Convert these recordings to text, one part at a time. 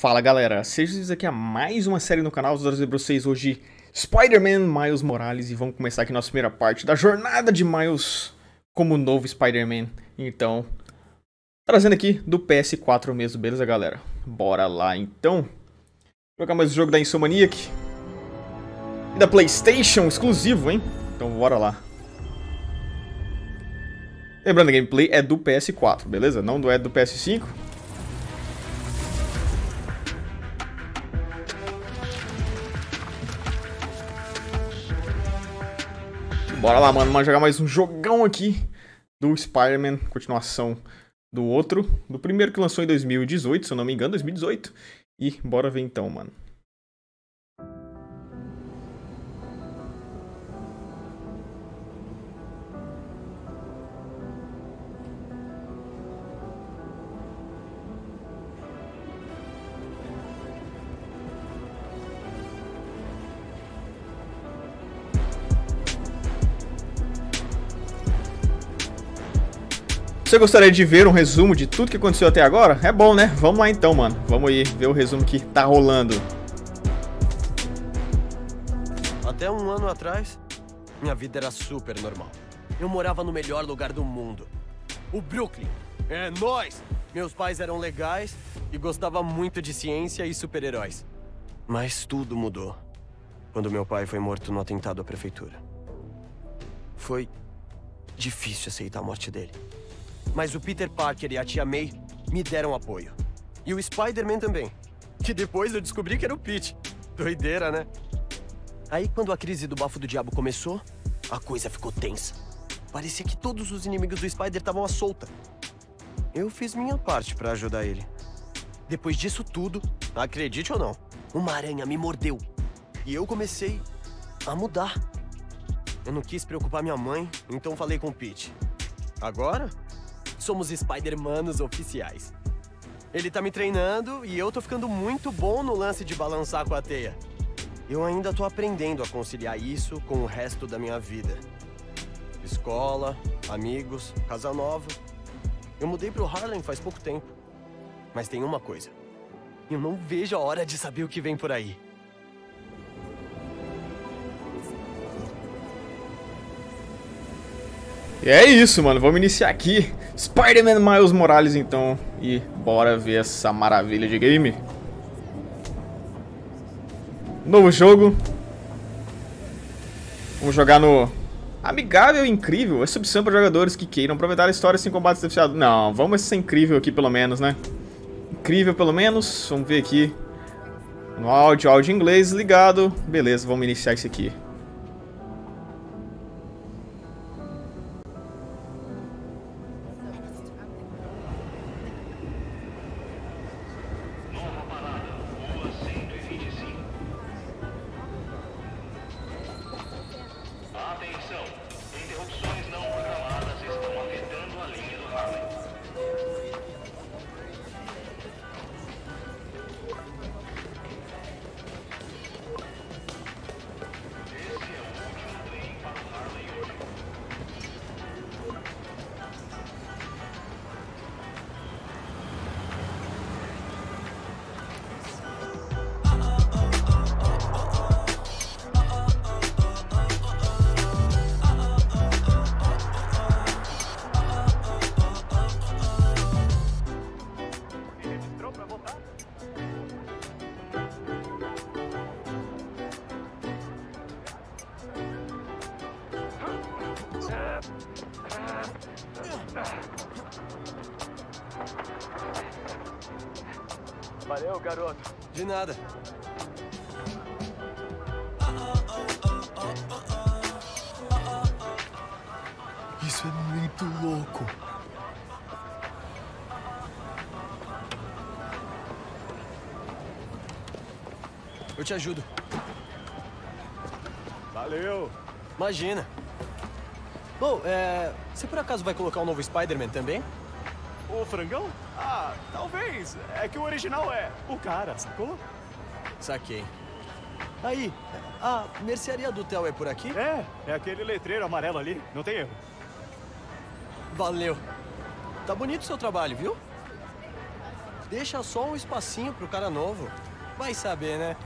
Fala galera, sejam bem-vindos aqui a mais uma série no canal, os dois pra vocês hoje, Spider-Man, Miles Morales, e vamos começar aqui nossa primeira parte da jornada de Miles como novo Spider-Man, então, trazendo aqui do PS4 mesmo, beleza galera? Bora lá então, vou jogar mais um jogo da Insomniac e da Playstation, exclusivo, hein? Então bora lá. Lembrando, a gameplay é do PS4, beleza? Não é do PS5. Bora lá, mano. Vamos jogar mais um jogão aqui do Spider-Man. Continuação do outro. Do primeiro que lançou em 2018, se eu não me engano, 2018. E bora ver então, mano. Você gostaria de ver um resumo de tudo que aconteceu até agora? É bom, né? Vamos lá então, mano. Vamos aí ver o resumo que tá rolando. Até um ano atrás, minha vida era super normal. Eu morava no melhor lugar do mundo. O Brooklyn. É nóis! Meus pais eram legais e gostavam muito de ciência e super-heróis. Mas tudo mudou quando meu pai foi morto no atentado à prefeitura. Foi difícil aceitar a morte dele. Mas o Peter Parker e a tia May me deram apoio. E o Spider-Man também, que depois eu descobri que era o Pete. Doideira, né? Aí, quando a crise do bafo do diabo começou, a coisa ficou tensa. Parecia que todos os inimigos do Spider estavam à solta. Eu fiz minha parte pra ajudar ele. Depois disso tudo, acredite ou não, uma aranha me mordeu. E eu comecei a mudar. Eu não quis preocupar minha mãe, então falei com o Pete. Agora... somos Spider-Manos oficiais. Ele tá me treinando e eu tô ficando muito bom no lance de balançar com a teia. Eu ainda tô aprendendo a conciliar isso com o resto da minha vida. Escola, amigos, casa nova. Eu mudei pro Harlem faz pouco tempo. Mas tem uma coisa. Eu não vejo a hora de saber o que vem por aí. E é isso, mano. Vamos iniciar aqui Spider-Man Miles Morales, então. E bora ver essa maravilha de game. Novo jogo. Vamos jogar no... amigável e incrível. Essa opção para jogadores que queiram aproveitar a história sem combates deficiados. Não, vamos ser incrível aqui pelo menos, né? Incrível pelo menos. Vamos ver aqui. No áudio, áudio em inglês ligado. Beleza, vamos iniciar isso aqui. Valeu, garoto. De nada. Isso é muito louco. Eu te ajudo. Valeu. Imagina. Bom, você por acaso vai colocar um novo Spider-Man também? O frangão? Ah, talvez. É que o original é o cara, sacou? Saquei. Aí, a mercearia do Theo é por aqui? É aquele letreiro amarelo ali, não tem erro. Valeu. Tá bonito o seu trabalho, viu? Deixa só um espacinho pro cara novo. Vai saber, né?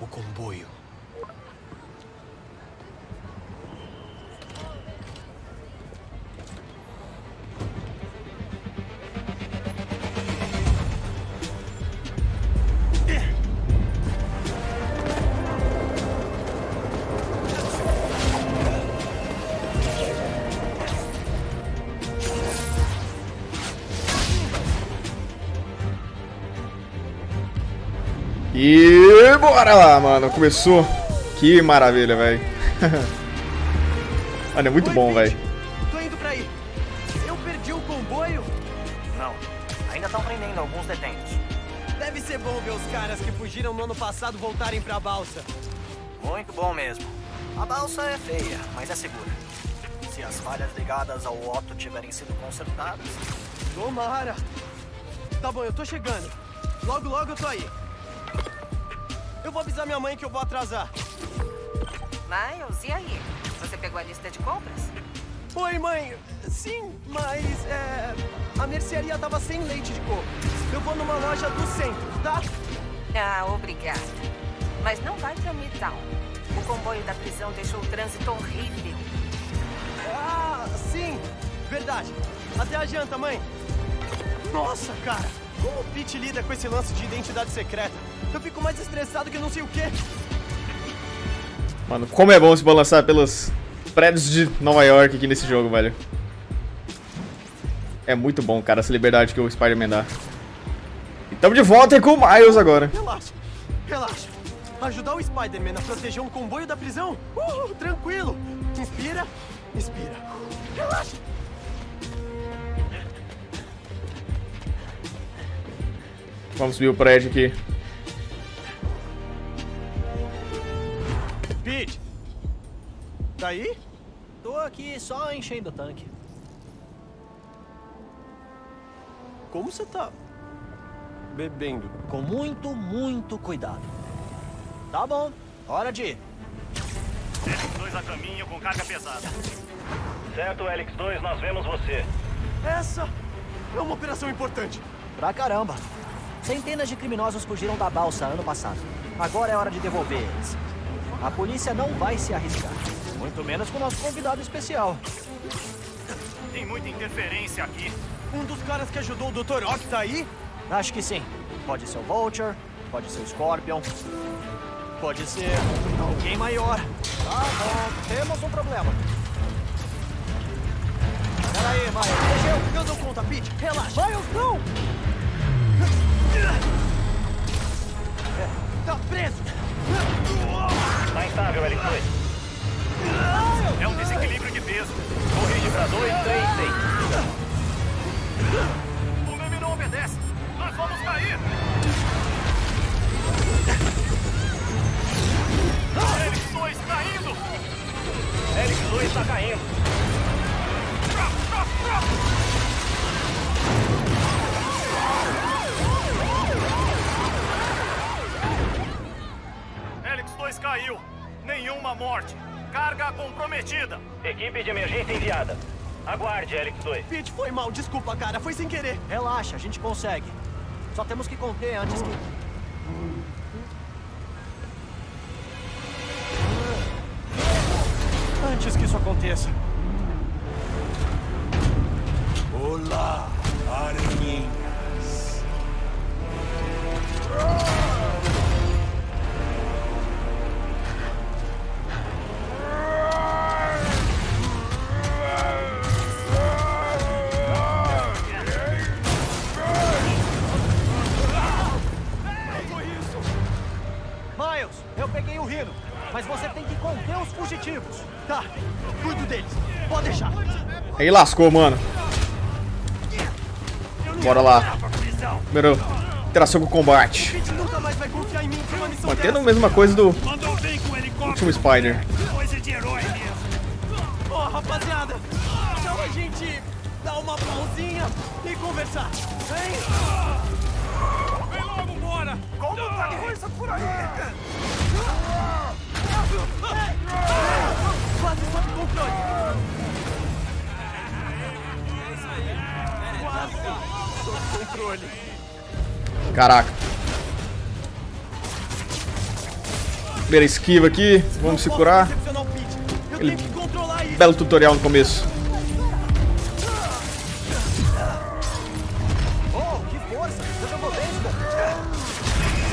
O comboio. E bora lá, mano. Começou. Que maravilha, velho. Mano, é muito bom, velho. Tô indo pra aí. Eu perdi o comboio? Não. Ainda estão prendendo alguns detentos. Deve ser bom ver os caras que fugiram no ano passado voltarem pra balsa. Muito bom mesmo. A balsa é feia, mas é segura. Se as falhas ligadas ao Otto tiverem sido consertadas... Tomara. Tá bom, eu tô chegando. Logo, logo eu tô aí. Eu vou avisar minha mãe que eu vou atrasar. Miles, e aí? Você pegou a lista de compras? Oi, mãe. Sim, mas a mercearia tava sem leite de coco. Eu vou numa loja do centro, tá? Ah, obrigada. Mas não vai pra Midtown. O comboio da prisão deixou o trânsito horrível. Ah, sim. Verdade. Até a janta, mãe. Nossa, cara. Como o Pete lida com esse lance de identidade secreta? Eu fico mais estressado que não sei o quê. Mano, como é bom se balançar pelos prédios de Nova York aqui nesse jogo, velho. É muito bom, cara, essa liberdade que o Spider-Man dá. E tamo de volta com o Miles agora. Relaxa, relaxa. Ajudar o Spider-Man a proteger um comboio da prisão? Tranquilo. Inspira, inspira. Relaxa. Vamos subir o prédio aqui. Pete, tá aí? Tô aqui só enchendo o tanque. Como você tá bebendo? Com muito, muito cuidado. Tá bom, hora de ir. Helix 2 a caminho com carga pesada. Certo, Helix 2, nós vemos você. Essa é uma operação importante. Pra caramba. Centenas de criminosos fugiram da balsa ano passado. Agora é hora de devolver eles. A polícia não vai se arriscar. Muito menos com o nosso convidado especial. Tem muita interferência aqui. Um dos caras que ajudou o Dr. Ock tá aí? Acho que sim. Pode ser o Vulture, pode ser o Scorpion, pode ser alguém maior. Ah, bom. Temos um problema. Pera aí, Miles. Eu dou conta, Pete. Relaxa. Miles, não! Tá preso! Tá instável, L2. É um desequilíbrio de peso. Corrige pra 2, 3, 6. O meme não obedece. Nós vamos cair. L2 caindo. L2 tá caindo. Caiu. Nenhuma morte. Carga comprometida. Equipe de emergência enviada. Aguarde, Helix 2. Pete, foi mal. Desculpa, cara. Foi sem querer. Relaxa, a gente consegue. Só temos que conter antes que... Antes que isso aconteça. Olá, arminhas. Aí lascou, mano. Bora lá. Primeiro, interação com o combate. Mantendo a mesma coisa do último Spider. Ó, rapaziada, então a gente dá uma pausinha e conversar. Vem logo, bora. Como tá a coisa por aí? Caraca. Primeira esquiva aqui. Vamos se curar. Aquele belo tutorial no começo.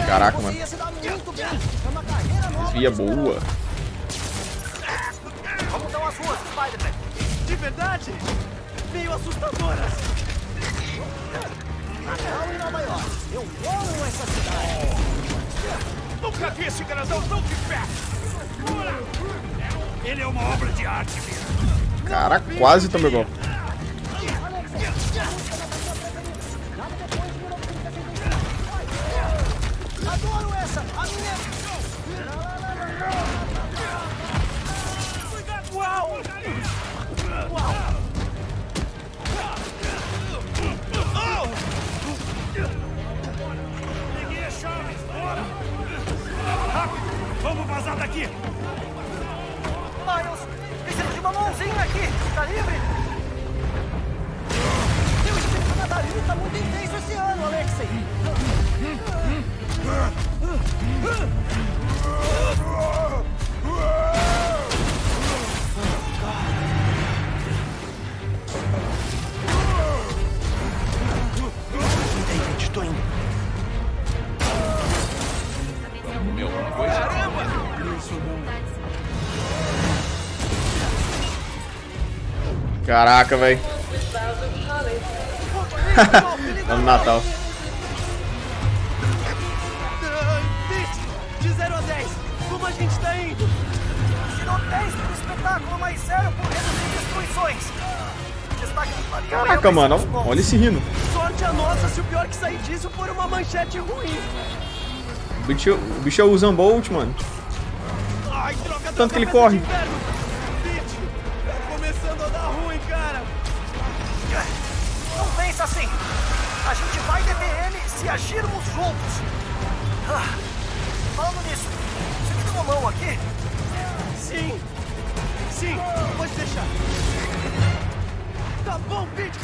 Caraca, mano. Desvia boa. Vamos dar umas ruas, Spider-Man. De verdade? Meio assustadoras. Em Nova York. Eu amo essa cidade. Nunca vi esse grandão tão de pé. Ele é uma obra de arte mesmo. Caraca, quase tomei gol. Adoro essa. A minha. Uau! Uau! Vamos vazar daqui! Miles, preciso de uma mãozinha aqui! Tá livre? Eu estive no Nadarino, tá muito intenso esse ano, Alexei! David, estou indo! Meu, uma coisa. Caramba! Caraca, velho. Vamos Natal. De 0 a 10, como a gente tá indo? Tirou 10 pro espetáculo, mas 0 por reduzir destruições. Destaque do Clarim. Caraca, mano, olha esse rino. Sorte a nossa se o pior que sair disso for uma manchete ruim. O bicho é o Zambolt, mano. Ai, droga, tanto que ele corre. Bicho, tá começando a dar ruim, cara. Não pensa assim. A gente vai deter ele se agirmos juntos. Ah, falando nisso, você tem uma mão aqui? Sim. Sim, pode deixar. Tá bom, Pete.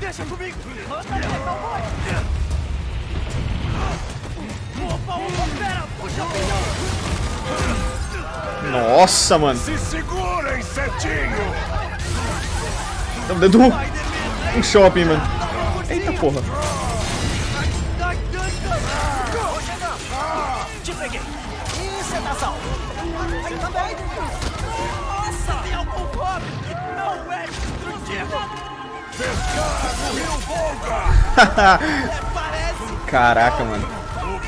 Deixa comigo. Manda ele, não pode. Nossa, mano. Se segurem, setinho. Estamos dentro de um shopping, mano. Eita porra. Te peguei. Isso é da sal. Aí também. Nossa, tem algum cobre que não é destrutivo. Descarga o Rio Volga. Caraca, mano.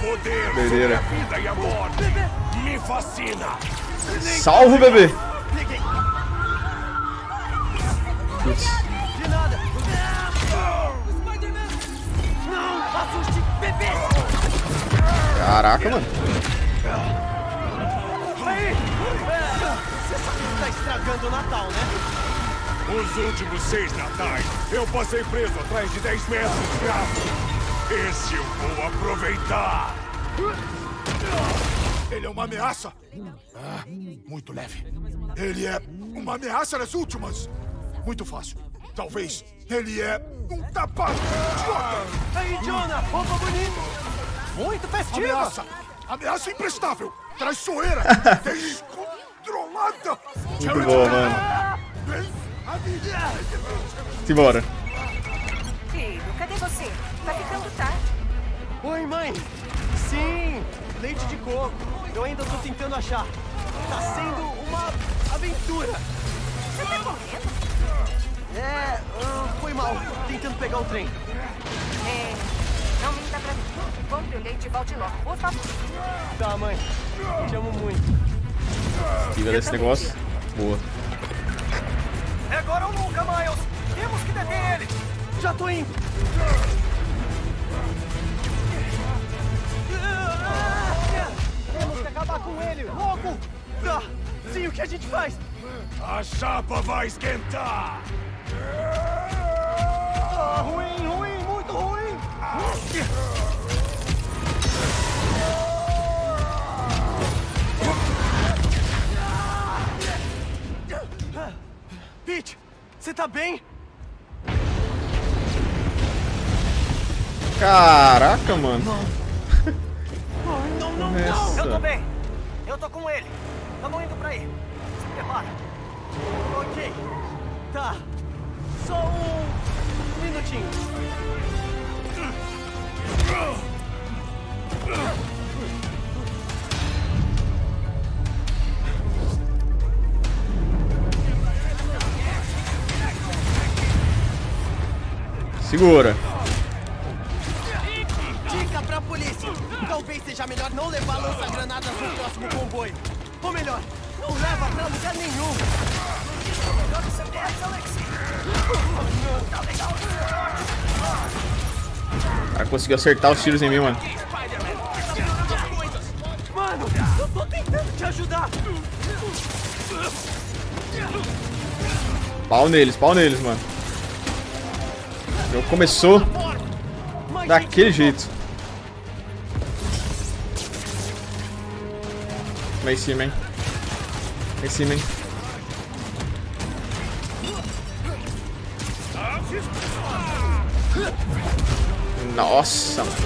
Poder, a vida e a morte. Me fascina. Salvo, bebê. De nada. Não, assuste, bebê. Caraca, mano. Aí. Você sabe que tá estragando o Natal, né? Os últimos 6 natais, eu passei preso atrás de 10 metros de escravo. Esse eu vou aproveitar! Ele é uma ameaça! Ah, muito leve. Ele é uma ameaça nas últimas! Muito fácil. Talvez ele é um tapa! Aí, Jonah! Roupa bonita! Muito festiva! Ameaça! Ameaça imprestável! Traiçoeira! Descontrolada! Muito boa, mano. Simbora. Filho, cadê você? Tá ficando tarde. Oi, mãe. Sim, leite de coco. Eu ainda tô tentando achar. Tá sendo uma aventura. Você tá correndo? É, foi mal. Tentando pegar o trem. É, não minta pra mim. Compre o leite e volte logo, por favor. Tá, mãe. Te amo muito. Esquiva desse negócio. Boa. É agora ou nunca, Miles. Temos que deter ele. Já tô indo. Temos que acabar com ele, louco! Tá, sim, o que a gente faz? A chapa vai esquentar! Ah, ruim, ruim, muito ruim! Pete, você tá bem? Caraca, mano. Não. Eu tô bem. Eu tô com ele. Tamo indo pra aí. Se prepara. Ok. Tá. Só um minutinho. Segura. Dica pra polícia. Talvez seja melhor não levar lança-granadas no próximo comboio. Ou melhor, não leva pra lugar nenhum. Melhor que você perde, Alex. Tá legal. O cara conseguiu acertar os tiros em mim, mano. Mano, eu tô tentando te ajudar. Pau neles, mano. Eu começou daquele jeito. Lá em cima, hein? Lá em cima, hein? Nossa, mano.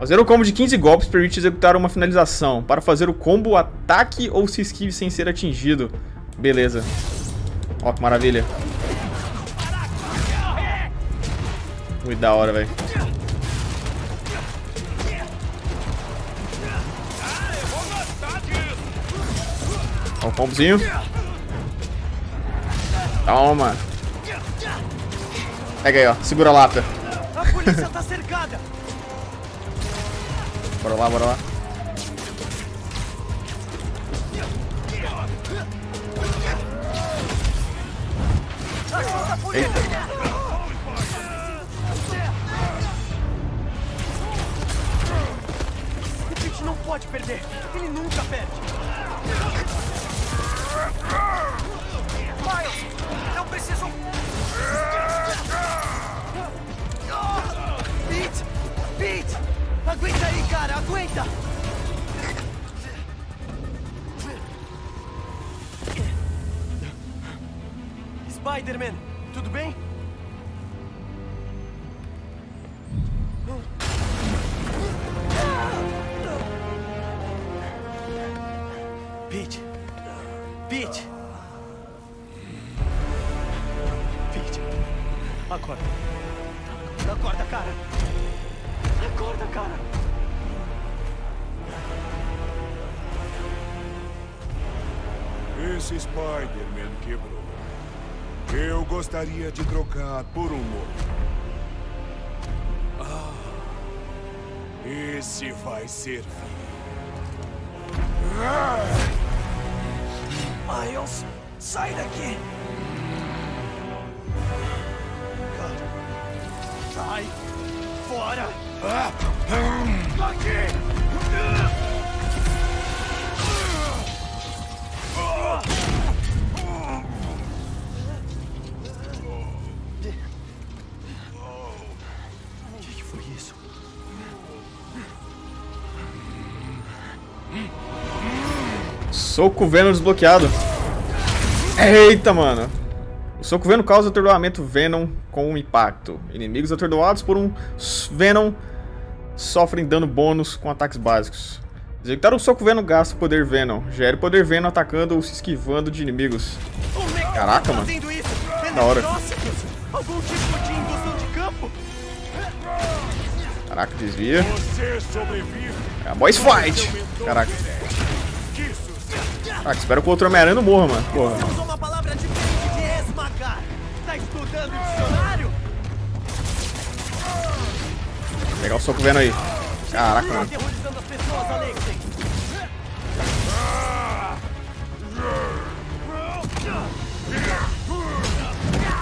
Fazer o combo de 15 golpes permite executar uma finalização. Para fazer o combo, ataque ou se esquive sem ser atingido. Beleza. Ó, que maravilha. Muito da hora, velho. Ó o combozinho. Toma. Pega aí, ó. Segura a lata. A polícia tá cercada. Bora lá, bora lá. Eita. Não pode perder. Ele nunca perde. Miles, eu preciso... Pete! Aguenta aí, cara. Aguenta! Spider-Man, tudo bem? Pete, acorda. Acorda, cara. Acorda, cara. Esse Spider-Man quebrou. Eu gostaria de trocar por um outro. Ah, esse vai servir. Ah! Miles, sai daqui! Cara, sai! Fora! Aqui! O que foi isso? Soco Venom desbloqueado. Eita, mano. O soco Venom causa atordoamento Venom com um impacto. Inimigos atordoados por um Venom sofrem dano bônus com ataques básicos. Executar um soco Venom gasta o poder Venom. Gere o poder Venom atacando ou se esquivando de inimigos. Caraca, mano. Da hora. Caraca, desvia. É a boss fight. Caraca. Ah, espero que o outro Homem-Aranha não morra, mano. Porra. Você usou uma palavra diferente de esmagar. Tá estudando o dicionário? Pegar o soco Venom aí. Caraca, mano.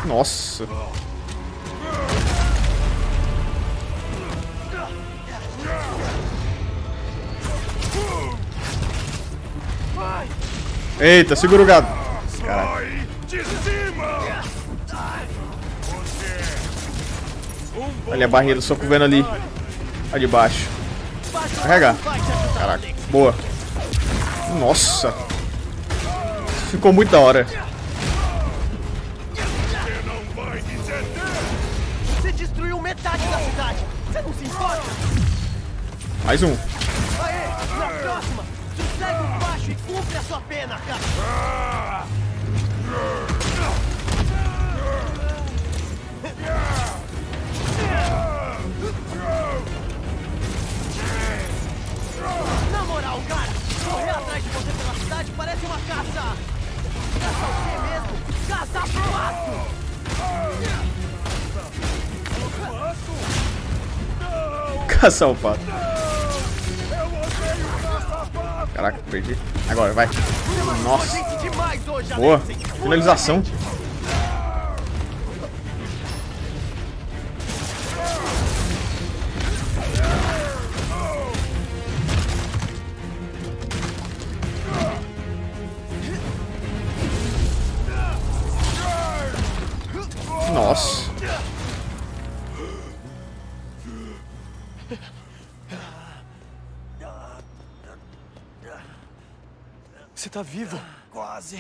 Nossa. Eita, segura o gado. Caraca. Olha a barrinha do soco Venom ali. Olha de baixo. Carrega. Caraca, boa. Nossa. Ficou muito da hora. Mais um. Aê, na próxima, sossega o baixo e cumpre a sua pena, cara. Na moral, cara, correr atrás de você pela cidade parece uma caça. Caça o quê mesmo? Caça pro pato! Caça o pato. Caraca, perdi. Agora, vai. Nossa. Boa. Finalização. Nossa. Você tá vivo? Quase.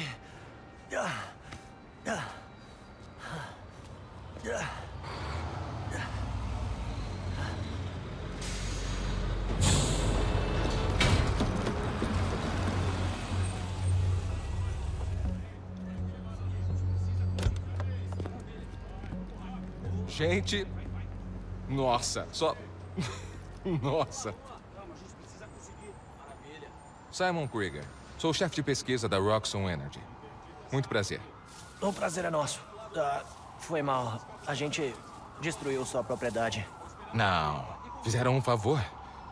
Gente, nossa, só nossa. Simon Krieger. Sou o chefe de pesquisa da Roxxon Energy. Muito prazer. O prazer é nosso. Foi mal. A gente destruiu sua propriedade. Não. Fizeram um favor.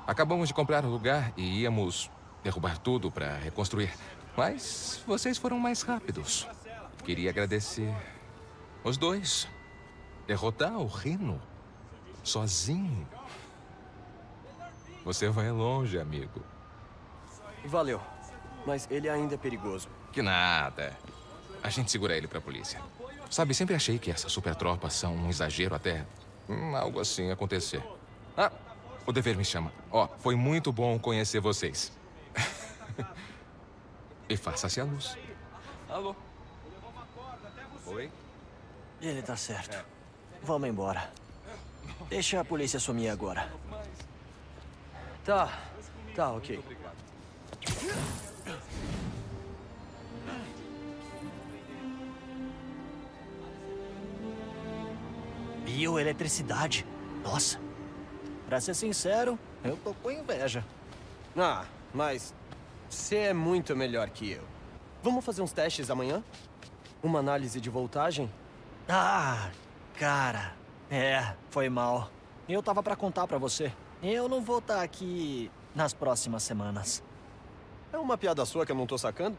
Acabamos de comprar o lugar e íamos derrubar tudo para reconstruir. Mas vocês foram mais rápidos. Queria agradecer os dois. Derrotar o Reno sozinho. Você vai longe, amigo. Valeu. Mas ele ainda é perigoso. Que nada. A gente segura ele pra polícia. Sabe, sempre achei que essas super tropas são um exagero até algo assim acontecer. Ah, o dever me chama. Ó, foi muito bom conhecer vocês. E faça-se a luz. Alô? Oi? Ele tá certo. É. Vamos embora. Deixa a polícia sumir agora. Tá, ok. Bioeletricidade. Nossa. Pra ser sincero, eu tô com inveja. Ah, mas você é muito melhor que eu. Vamos fazer uns testes amanhã? Uma análise de voltagem? Ah, cara. É, foi mal. Eu tava pra contar pra você. Eu não vou estar aqui nas próximas semanas. É uma piada sua que eu não tô sacando?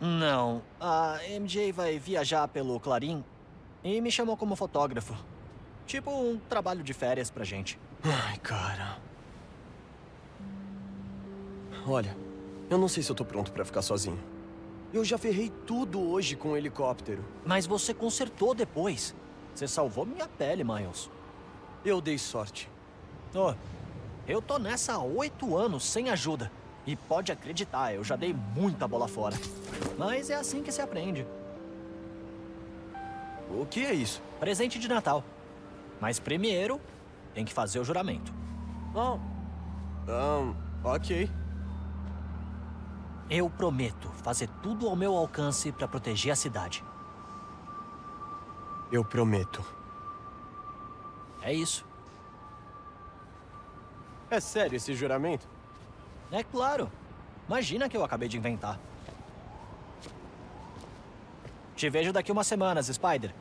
Não. A MJ vai viajar pelo Clarim e me chamou como fotógrafo. Tipo um trabalho de férias pra gente. Ai, cara. Olha, eu não sei se eu tô pronto pra ficar sozinho. Eu já ferrei tudo hoje com o helicóptero. Mas você consertou depois. Você salvou minha pele, Miles. Eu dei sorte. Oh, eu tô nessa há 8 anos sem ajuda. E pode acreditar, eu já dei muita bola fora. Mas é assim que se aprende. O que é isso? Presente de Natal. Mas primeiro, tem que fazer o juramento. Bom. Ok. Eu prometo fazer tudo ao meu alcance para proteger a cidade. Eu prometo. É isso. É sério esse juramento? É claro. Imagina que eu acabei de inventar. Te vejo daqui umas semanas, Spider.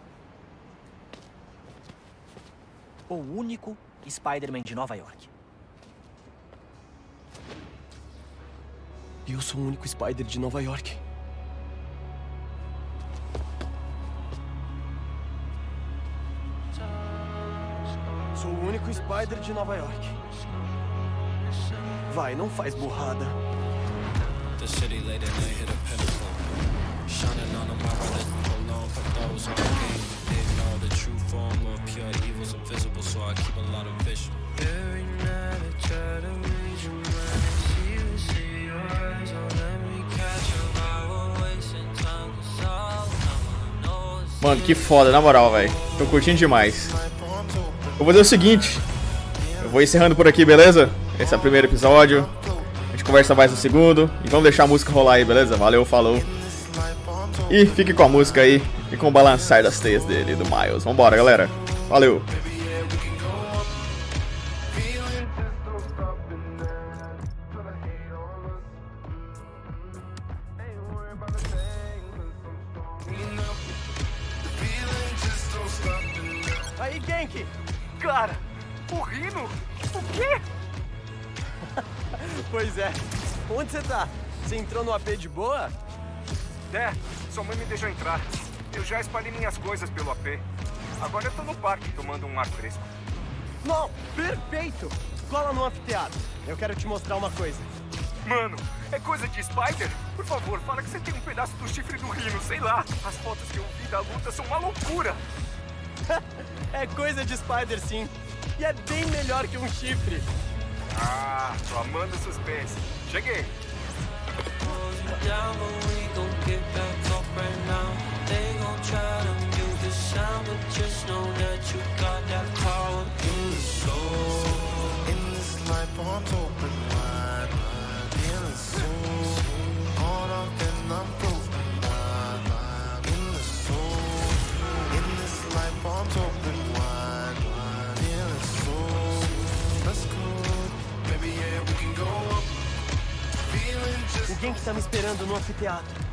O único Spider-Man de Nova York. Eu sou o único Spider de Nova York. Sou o único Spider de Nova York. Vai, não faz burrada. Mano, que foda, na moral, velho. Tô curtindo demais. Eu vou fazer o seguinte. Eu vou encerrando por aqui, beleza? Esse é o primeiro episódio. A gente conversa mais no segundo. E vamos deixar a música rolar aí, beleza? Valeu, falou. E fique com a música aí. E com o balançar das teias dele, do Miles. Vambora, galera. Valeu. Aí, Genki. Cara, o Rino? O quê? Pois é. Onde você tá? Você entrou no AP de boa? É, sua mãe me deixou entrar. Eu já espalhei minhas coisas pelo AP. Agora eu tô no parque tomando um ar fresco. Não, perfeito! Cola no anfiteatro. Eu quero te mostrar uma coisa. Mano, é coisa de Spider? Por favor, fala que você tem um pedaço do chifre do Rino, sei lá. As fotos que eu vi da luta são uma loucura. É coisa de Spider, sim. E é bem melhor que um chifre. Ah, tô amando o suspense. Cheguei. Alguém que tá me esperando no anfiteatro.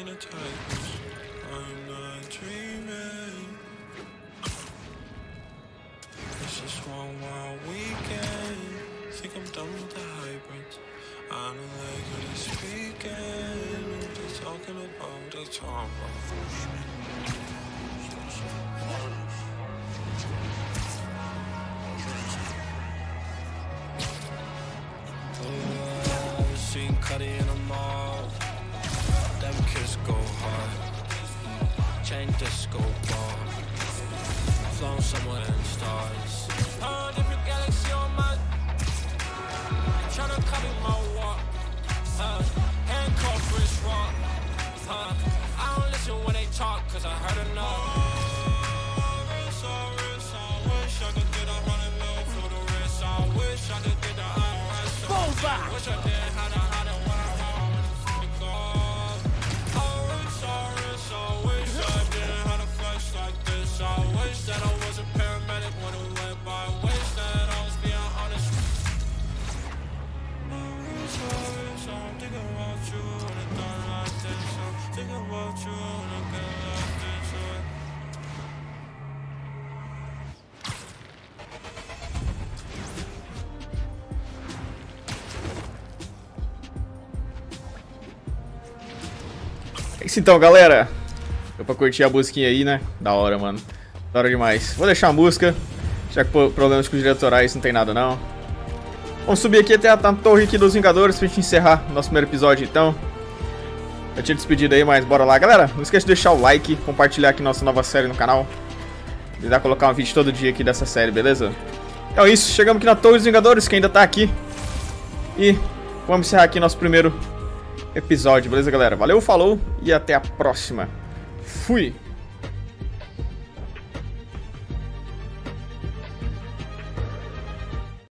In the Titans, I'm not dreaming. It's just one wild weekend. Think I'm done with the hybrids. I don't like how they're speaking. They're talking about the trauma. I've seen Cuddy in a mall. Them kids go hard, chain disco ball, flown somewhere in stars. Whole different galaxy on my, tryna copy my walk, handcuffed wrist rock, I don't listen when they talk, cause I heard enough. É isso então, galera. Deu pra curtir a musiquinha aí, né? Da hora, mano. Da hora demais. Vou deixar a música, já que problemas com os diretorais não tem nada, não. Vamos subir aqui até a torre aqui dos Vingadores pra gente encerrar o nosso primeiro episódio, então. Eu tinha despedido aí, mas bora lá. Galera, não esquece de deixar o like, compartilhar aqui nossa nova série no canal. E dá pra colocar um vídeo todo dia aqui dessa série, beleza? Então é isso, chegamos aqui na Torre dos Vingadores, que ainda tá aqui. E vamos encerrar aqui nosso primeiro episódio, beleza, galera? Valeu, falou e até a próxima. Fui!